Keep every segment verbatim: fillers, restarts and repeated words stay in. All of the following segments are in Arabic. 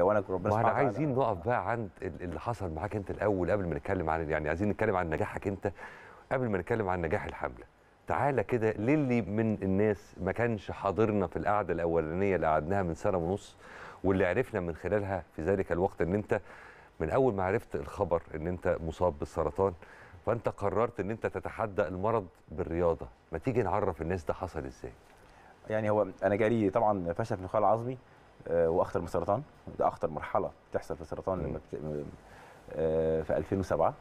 لو انا ربنا سبحانه وتعالى. عايزين نقف بقى عند اللي حصل معاك انت الاول، قبل ما نتكلم عن يعني عايزين نتكلم عن نجاحك انت قبل ما نتكلم عن نجاح الحمله. تعالى كده للي من الناس ما كانش حاضرنا في القعده الاولانيه اللي قعدناها من سنه ونص، واللي عرفنا من خلالها في ذلك الوقت ان انت من اول ما عرفت الخبر ان انت مصاب بالسرطان فانت قررت ان انت تتحدى المرض بالرياضه. ما تيجي نعرف الناس ده حصل ازاي؟ يعني هو انا جالي طبعا فشل في النخاع العظمي واخطر من السرطان، ده اخطر مرحله بتحصل في السرطان لما في ألفين وسبعة،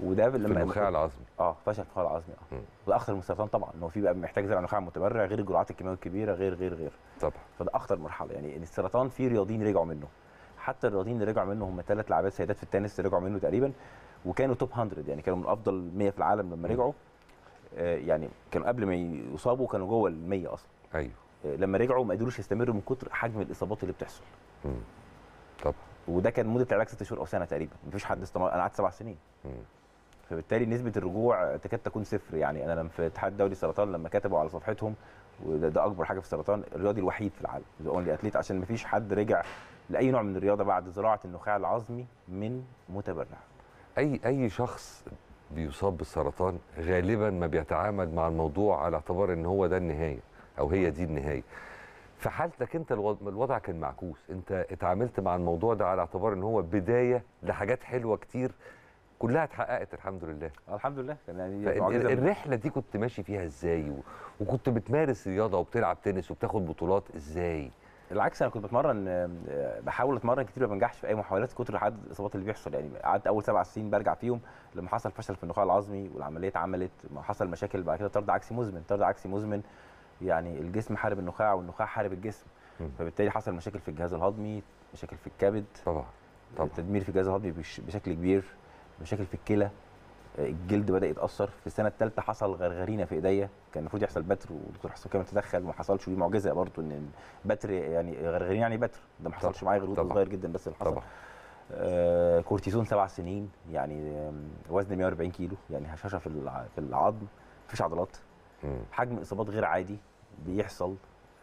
وده لما في النخاع العظمي اه فشل في النخاع العظمي اه ده اخطر من السرطان طبعا، ان هو في بقى محتاج زرع نخاع متبرع غير الجرعات الكيماويه الكبيره غير غير غير طبعا. فده اخطر مرحله، يعني السرطان فيه رياضيين رجعوا منه، حتى الرياضيين اللي رجعوا منه هم ثلاث لاعبات سيدات في التنس رجعوا منه تقريبا، وكانوا توب مية، يعني كانوا من افضل مية في العالم لما رجعوا. آه يعني كانوا قبل ما يصابوا كانوا جوه ال مية اصلا. ايوه آه لما رجعوا ما قدروش يستمروا من كتر حجم الاصابات اللي بتحصل. امم طبعا. وده كان مده العلاج ست شهور او سنه تقريبا، مفيش حد استمر، انا قعدت سبع سنين. امم فبالتالي نسبه الرجوع تكاد تكون صفر، يعني انا لما في اتحاد دولي السرطان لما كتبوا على صفحتهم، وده ده اكبر حاجه في السرطان، الرياضي الوحيد في العالم ذا اونلي اتليت، عشان مفيش حد رجع لاي نوع من الرياضه بعد زراعه النخاع العظمي من متبرع. اي اي شخص بيصاب بالسرطان غالبا ما بيتعامل مع الموضوع على اعتبار ان هو ده النهايه او هي دي النهايه. في حالتك انت الوضع كان معكوس، انت اتعاملت مع الموضوع ده على اعتبار ان هو بدايه لحاجات حلوه كتير كلها اتحققت الحمد لله. الحمد لله يعني الرحله دي كنت ماشي فيها ازاي؟ وكنت بتمارس رياضه وبتلعب تنس وبتاخد بطولات ازاي؟ بالعكس انا كنت بتمرن، بحاول اتمرن كتير ما بنجحش في اي محاولات كتر عدد الاصابات اللي بيحصل. يعني قعدت اول سبع سنين برجع فيهم، لما حصل فشل في النخاع العظمي والعمليه اتعملت حصل مشاكل، بعد كده طرد عكسي مزمن، طرد عكسي مزمن يعني الجسم حارب النخاع والنخاع حارب الجسم، فبالتالي حصل مشاكل في الجهاز الهضمي، مشاكل في الكبد طبعا طبعا، التدمير في الجهاز الهضمي بشكل كبير، مشاكل في الكلى، الجلد بدا يتاثر. في السنه الثالثه حصل غرغرينه في ايديا، كان المفروض يحصل بتر والدكتور حسام كامل تدخل وما حصلش، ودي معجزه برضه ان بتر يعني غرغرينه يعني بتر، ده ما حصلش معايا غير وزن صغير جدا بس اللي حصل. آه كورتيزون سبع سنين يعني وزن مية وأربعين كيلو، يعني هشاشه في في العظم، مفيش عضلات. مم. حجم اصابات غير عادي بيحصل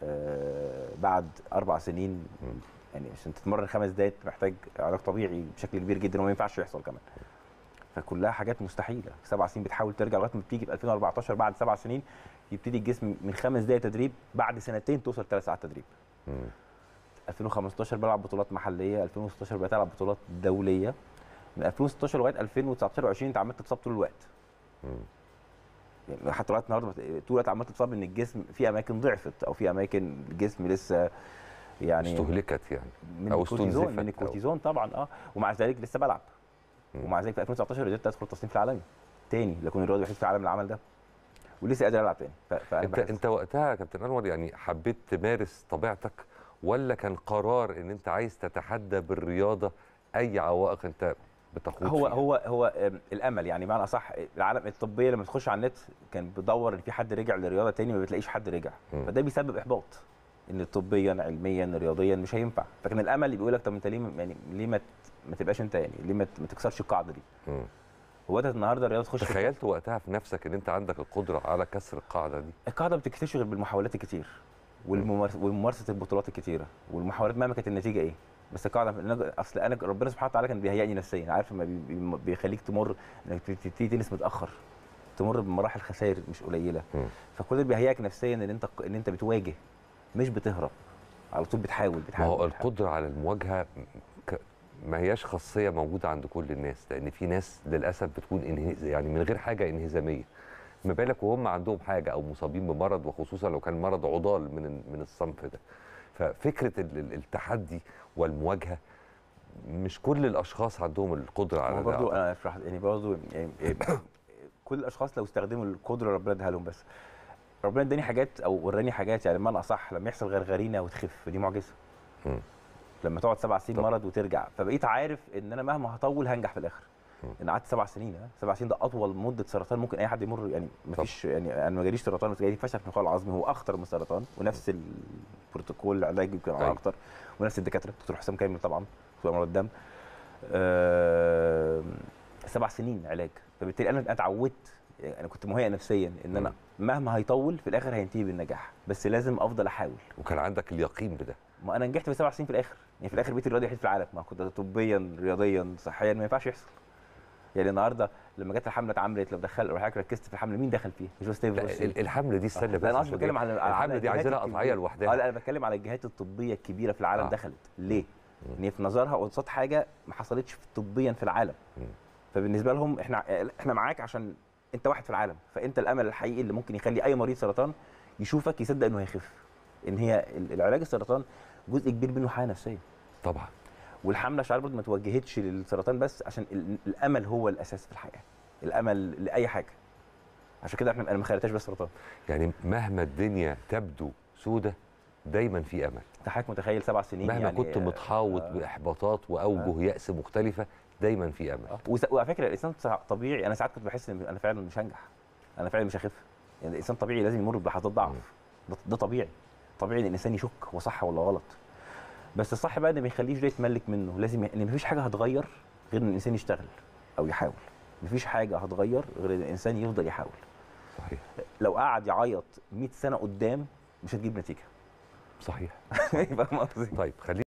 آه بعد اربع سنين. مم. يعني عشان تتمرن خمس دقائق محتاج علاج طبيعي بشكل كبير جدا وما ينفعش يحصل كمان. فكلها حاجات مستحيله، سبع سنين بتحاول ترجع لغايه ما بتيجي في ألفين وأربعتاشر بعد سبع سنين يبتدي الجسم من خمس دقائق تدريب بعد سنتين توصل ثلاث ساعات تدريب. امم ألفين وخمستاشر بلعب بطولات محليه، ألفين وستاشر بلعب بطولات دوليه، من ألفين وستاشر لغايه ألفين وتسعتاشر وعشرين انت عملت تصاب طول الوقت. امم يعني حتى لغايه النهارده طول الوقت عملت تصاب، ان الجسم في اماكن ضعفت او في اماكن الجسم لسه يعني استهلكت يعني او استنزفت من الكورتيزون طبعا. اه ومع ذلك لسه بلعب. ومع ذلك في ألفين وتسعتاشر قدرت ادخل التصنيف العالمي تاني، لكون الرياضي الوحيد في العالم العمل ده، ولسه قادر العب تاني. انت انت وقتها يا كابتن انور يعني حبيت تمارس طبيعتك، ولا كان قرار ان انت عايز تتحدى بالرياضه اي عوائق انت بتخوض هو فيها؟ هو هو الامل، يعني بمعنى اصح العالم الطبيه لما تخش على النت كان بتدور ان في حد رجع للرياضه تاني، ما بتلاقيش حد رجع، فده بيسبب احباط ان طبيا علميا رياضيا مش هينفع. فكان الامل بيقول لك طب انت ليه يعني ليه ما ما تبقاش انت يعني ليه ما تكسرش القاعده دي؟ امم هو انت النهارده الرياضه تخش. تخيلت وقتها في نفسك ان انت عندك القدره على كسر القاعده دي؟ القاعده ما بتكتشفش غير بالمحاولات الكتير وممارسه البطولات الكتيره والمحاولات مهما كانت النتيجه ايه، بس القاعده اصل انا ربنا سبحانه وتعالى كان بيهيئني نفسيا، عارف ما بيخليك تمر انك تبتدي تنس متاخر، تمر بمراحل خسائر مش قليله. مم. فكل ده بيهيئك نفسيا ان انت ان انت بتواجه مش بتهرب، على طول بتحاول بتحاول. ما هو القدره على المواجهه ما هياش خاصيه موجوده عند كل الناس، لان في ناس للاسف بتكون انهز يعني من غير حاجه انهزاميه، ما بالك وهم عندهم حاجه او مصابين بمرض، وخصوصا لو كان مرض عضال من من الصنف ده. ففكره التحدي والمواجهه مش كل الاشخاص عندهم القدره على ده. برضه انا افرح يعني برضه يعني كل الاشخاص لو استخدموا القدره ربنا ادها لهم، بس ربنا اداني حاجات او وراني حاجات، يعني بمعنى اصح لما يحصل غرغرينه وتخف دي معجزه. م. لما تقعد سبع سنين مرض وترجع، فبقيت عارف ان انا مهما هطول هنجح في الاخر. انا قعدت سبع سنين، سبع سنين ده اطول مده سرطان ممكن اي حد يمر، يعني مفيش يعني انا ما جاليش سرطان بس جالي فشل في النخاع العظمي، هو اخطر من السرطان ونفس البروتوكول العلاجي يمكن على اكتر، ونفس الدكاتره دكتور حسام كامل طبعا دكتور امراض الدم. أه سبع سنين علاج، فبالتالي انا اتعودت، انا كنت مهيئ نفسيا ان انا مهما هيطول في الاخر هينتهي بالنجاح، بس لازم افضل احاول. وكان عندك اليقين بده؟ ما انا نجحت بسبع سنين في الاخر. يعني في الاخر بيت الرياضي الوحيد في العالم، ما كنت طبيا رياضيا صحيا ما ينفعش يحصل. يعني النهارده لما جت الحمله اتعملت، لو دخل حضرتك ركزت في الحمله مين دخل فيها؟ جو ستيف روسي. الحمله دي استنى بس، انا مش بتكلم على الحمله دي عايزينها قطعيه لوحدها. لا انا بتكلم على الجهات الطبيه الكبيره في العالم آه. دخلت ليه؟ ان في نظرها قصاد حاجه ما حصلتش طبيا في العالم. م. فبالنسبه لهم احنا احنا معاك عشان انت واحد في العالم، فانت الامل الحقيقي اللي ممكن يخلي اي مريض سرطان يشوفك يصدق انه هيخف. ان هي العلاج السرطان جزء كبير منه حاله نفسيه. طبعا. والحمله شعار برضه ما توجهتش للسرطان بس، عشان الامل هو الاساس في الحقيقه، الامل لاي حاجه. عشان كده احنا انا ما خليتهاش بس سرطان. يعني مهما الدنيا تبدو سودة دايما في امل. انت حضرتك متخيل سبع سنين مهما يعني كنت متحوط آه باحباطات واوجه آه ياس مختلفه، دايما في امل. آه. وعلى فكره الانسان طبيعي، انا ساعات كنت بحس ان انا فعلا مش هنجح، انا فعلا مش هخف. يعني الانسان طبيعي لازم يمر بلحظات ضعف، ده طبيعي. طبيعي ان الانسان يشك هو صح ولا غلط. بس الصح بقى ان ما يخليش ده يتملك منه، لازم ان مفيش حاجه هتغير غير ان الانسان يشتغل او يحاول. مفيش حاجه هتغير غير ان الانسان يفضل يحاول. صحيح. لو قعد يعيط مئة سنه قدام مش هتجيب نتيجه. صحيح. يبقى طيب خلينا